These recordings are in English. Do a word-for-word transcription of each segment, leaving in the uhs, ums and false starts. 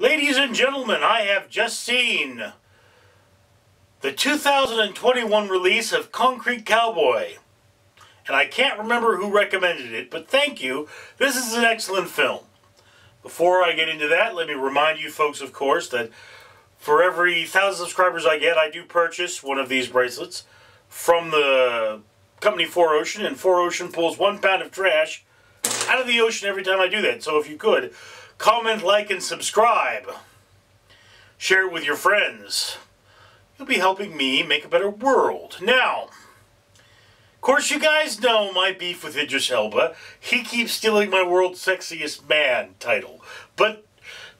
Ladies and gentlemen, I have just seen the two thousand twenty-one release of Concrete Cowboy. And I can't remember who recommended it, but thank you. This is an excellent film. Before I get into that, let me remind you folks, of course, that for every thousand subscribers I get, I do purchase one of these bracelets from the company four ocean, and four ocean pulls one pound of trash out of the ocean every time I do that. So if you could, comment, like, and subscribe. Share it with your friends. You'll be helping me make a better world. Now, of course, you guys know my beef with Idris Elba. He keeps stealing my World's Sexiest Man title. But,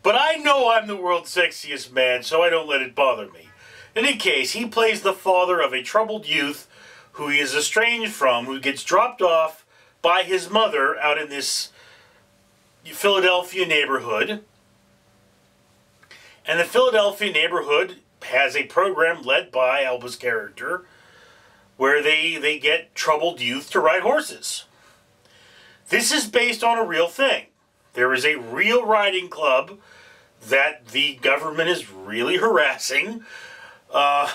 but I know I'm the World's Sexiest Man, so I don't let it bother me. In any case, he plays the father of a troubled youth who he is estranged from, who gets dropped off by his mother out in this Philadelphia neighborhood. And the Philadelphia neighborhood has a program led by Elba's character where they, they get troubled youth to ride horses. This is based on a real thing. There is a real riding club that the government is really harassing uh,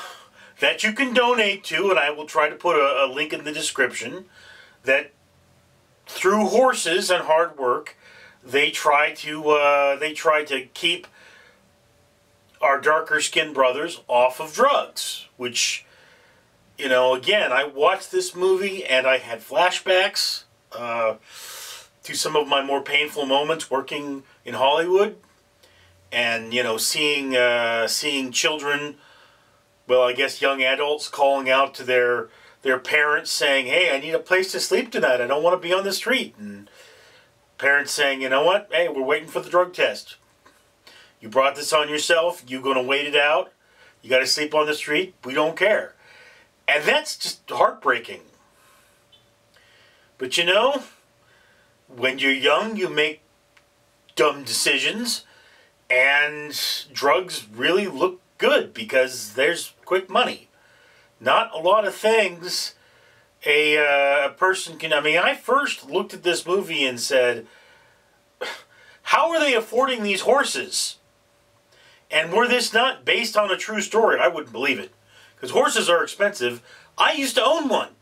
that you can donate to, and I will try to put a, a link in the description, that through horses and hard work They try to uh, they try to keep our darker skinned brothers off of drugs, which, you know, again, I watched this movie and I had flashbacks uh, to some of my more painful moments working in Hollywood, and you know, seeing uh, seeing children, well, I guess young adults calling out to their their parents saying, "Hey, I need a place to sleep tonight. I don't want to be on the street." And parents saying, you know what, hey, we're waiting for the drug test. You brought this on yourself. You're going to wait it out. You got to sleep on the street. We don't care. And that's just heartbreaking. But you know, when you're young, you make dumb decisions. And drugs really look good because there's quick money. Not a lot of things A, uh, a person can, I mean, I first looked at this movie and said, how are they affording these horses? And were this not based on a true story, I wouldn't believe it. Because horses are expensive. I used to own one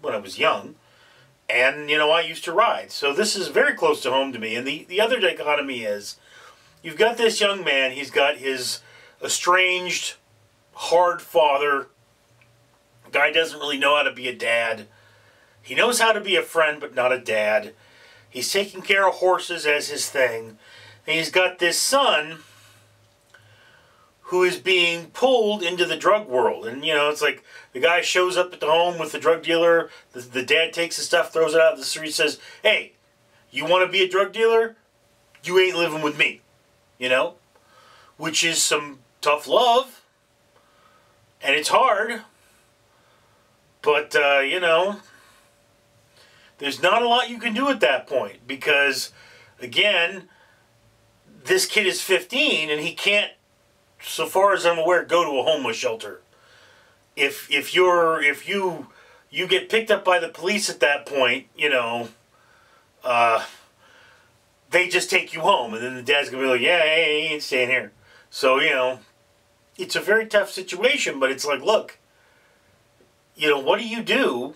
when I was young. And, you know, I used to ride. So this is very close to home to me. And the, the other dichotomy is, you've got this young man, he's got his estranged, hard father. Guy doesn't really know how to be a dad. He knows how to be a friend, but not a dad. He's taking care of horses as his thing. And he's got this son who is being pulled into the drug world. And, you know, it's like the guy shows up at the home with the drug dealer. The, the dad takes his stuff, throws it out in the street, says, hey, you want to be a drug dealer? You ain't living with me. You know? Which is some tough love. And it's hard. But, uh, you know, there's not a lot you can do at that point because, again, this kid is fifteen and he can't, so far as I'm aware, go to a homeless shelter. If if you're if you you get picked up by the police at that point, you know, uh, they just take you home, and then the dad's gonna be like, yeah, hey, he ain't staying here. So, you know, it's a very tough situation, but it's like, look, you know, what do you do?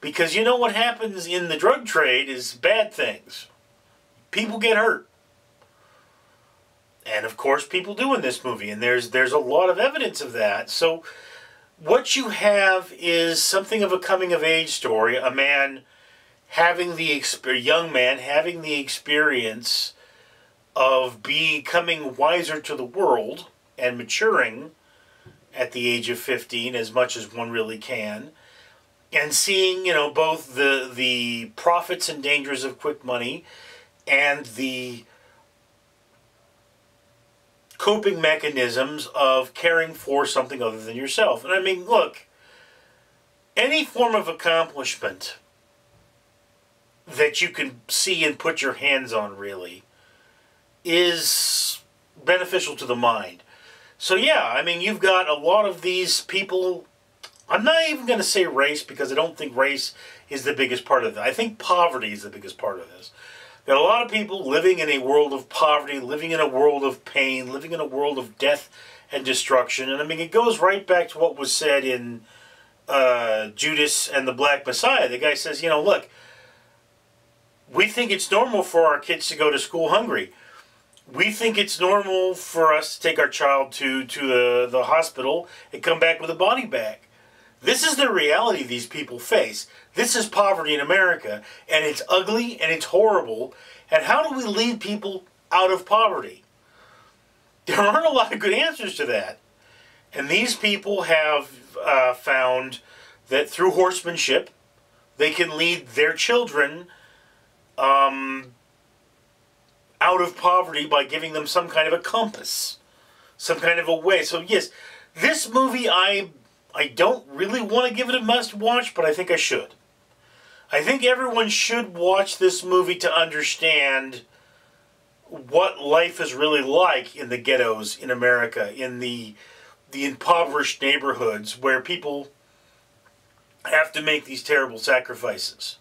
Because you know what happens in the drug trade is bad things. People get hurt. And of course people do in this movie. And there's there's a lot of evidence of that. So what you have is something of a coming of age story. A man having the experience, a young man having the experience of becoming wiser to the world and maturing at the age of fifteen, as much as one really can, and seeing, you know, both the the profits and dangers of quick money and the coping mechanisms of caring for something other than yourself. And I mean, look, any form of accomplishment that you can see and put your hands on really is beneficial to the mind. So yeah, I mean, you've got a lot of these people. I'm not even going to say race because I don't think race is the biggest part of it. I think poverty is the biggest part of this. that a lot of people living in a world of poverty, living in a world of pain, living in a world of death and destruction, and I mean, it goes right back to what was said in uh, Judas and the Black Messiah. The guy says, you know, look, we think it's normal for our kids to go to school hungry. We think it's normal for us to take our child to, to the, the hospital and come back with a body bag. This is the reality these people face. This is poverty in America, and it's ugly and it's horrible. And how do we lead people out of poverty? There aren't a lot of good answers to that. And these people have uh, found that through horsemanship, they can lead their children um, out of poverty by giving them some kind of a compass, some kind of a way. So yes, this movie, I, I don't really want to give it a must watch, but I think I should. I think everyone should watch this movie to understand what life is really like in the ghettos in America, in the the impoverished neighborhoods where people have to make these terrible sacrifices.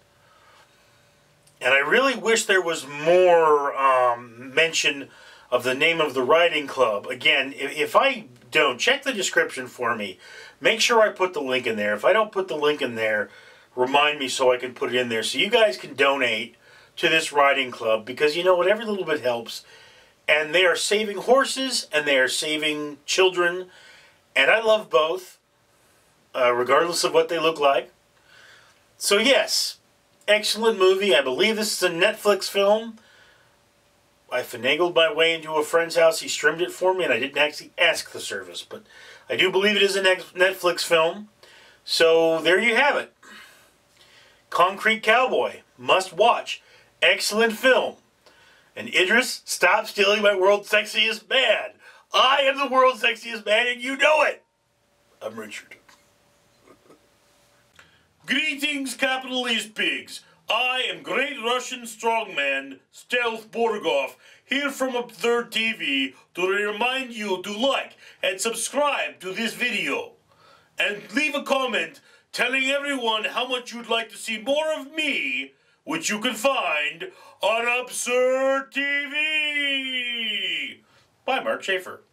And I really wish there was more um, mention of the name of the writing club. Again, if, if I don't, check the description for me. Make sure I put the link in there. If I don't put the link in there, remind me so I can put it in there. So you guys can donate to this riding club, because you know what, every little bit helps. And they are saving horses and they are saving children, and I love both, uh, regardless of what they look like. So yes, excellent movie. I believe this is a Netflix film. I finagled my way into a friend's house. He streamed it for me, and I didn't actually ask the service, but I do believe it is a Netflix film. So there you have it. Concrete Cowboy, must watch. Excellent film. And Idris, stop stealing my world's sexiest man. I am the world's sexiest man, and you know it. I'm Richard. Greetings, capitalist pigs. I am great Russian strongman, Stealth Borgoff, here from Absurd T V to remind you to like and subscribe to this video. And leave a comment telling everyone how much you'd like to see more of me, which you can find on Absurd T V. By Mark Schaefer.